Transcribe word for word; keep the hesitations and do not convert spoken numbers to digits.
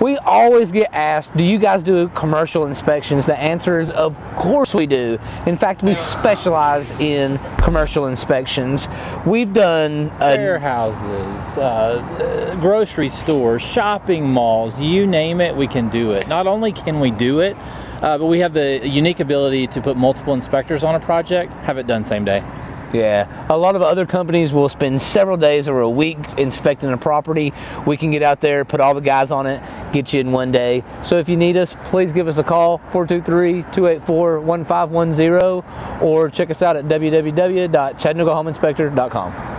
We always get asked, do you guys do commercial inspections? The answer is, of course we do. In fact, we specialize in commercial inspections. We've done uh, warehouses, uh, grocery stores, shopping malls, you name it, we can do it. Not only can we do it, uh, but we have the unique ability to put multiple inspectors on a project, have it done same day. Yeah, a lot of other companies will spend several days or a week inspecting a property. We can get out there, put all the guys on it, get you in one day. So if you need us, please give us a call, four two three, two eight four, one five one zero, or check us out at w w w dot chattanooga home inspector dot com.